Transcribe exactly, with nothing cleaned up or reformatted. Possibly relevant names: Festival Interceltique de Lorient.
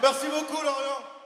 Merci beaucoup, Lorient.